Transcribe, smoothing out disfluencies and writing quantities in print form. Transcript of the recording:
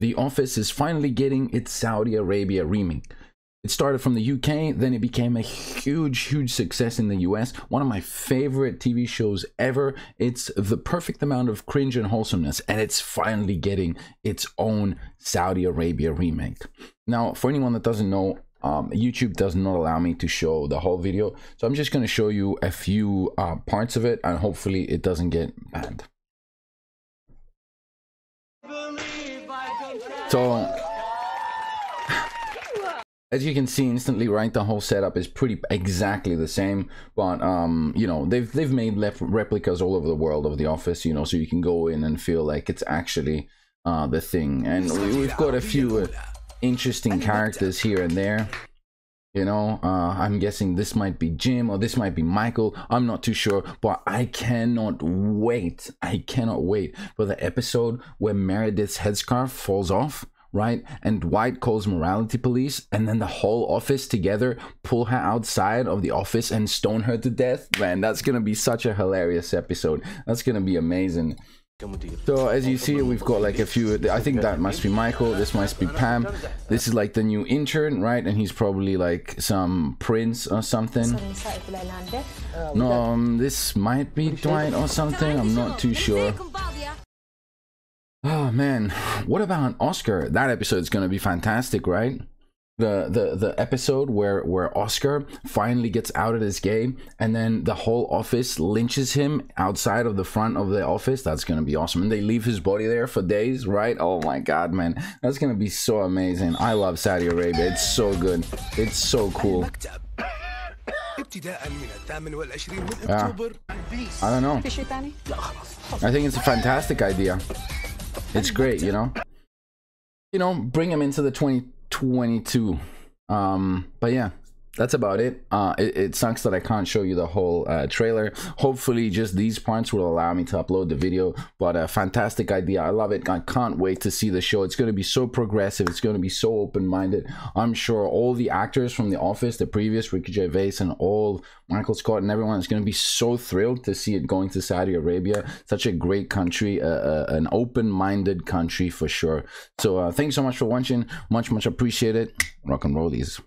The Office is finally getting its Saudi Arabia remake. It started from the UK, then it became a huge success in the US. One of my favorite TV shows ever. It's the perfect amount of cringe and wholesomeness, and it's finally getting its own Saudi Arabia remake. Now, for anyone that doesn't know, YouTube does not allow me to show the whole video, so I'm just going to show you a few parts of it, and hopefully it doesn't get banned. So as you can see instantly, right, the whole setup is pretty exactly the same, but you know, they've made replicas all over the world of The Office, you know, so you can go in and feel like it's actually the thing. And we've got a few interesting characters here and there, you know. I'm guessing this might be Jim, or this might be Michael, I'm not too sure, but I cannot wait for the episode where Meredith's headscarf falls off, right, and Dwight calls morality police, and then the whole office together pull her outside of the office and stone her to death. Man, that's gonna be such a hilarious episode. That's gonna be amazing. So as you see, we've got like a few, I think that must be Michael, this must be Pam, this is like the new intern, right, and he's probably like some prince or something. No, this might be Dwight or something, I'm not too sure. Oh man, what about Oscar? That episode's gonna be fantastic, right? The episode where Oscar finally gets outed as gay, and then the whole office lynches him outside of the front of the office. That's gonna be awesome. And they leave his body there for days, right? Oh my god, man, that's gonna be so amazing. I love Saudi Arabia. It's so good. It's so cool. Yeah. I don't know, I think it's a fantastic idea. It's great, you know. You know, bring him into the 2022. But yeah, that's about it. It sucks that I can't show you the whole trailer. Hopefully just these parts will allow me to upload the video, but a fantastic idea. I love it. I can't wait to see the show. It's going to be so progressive, it's going to be so open-minded. I'm sure all the actors from The Office, the previous Ricky Gervais and all, Michael Scott and everyone, is going to be so thrilled to see it going to Saudi Arabia. Such a great country, an open-minded country for sure. So thanks so much for watching, much appreciated. Rock and rollies.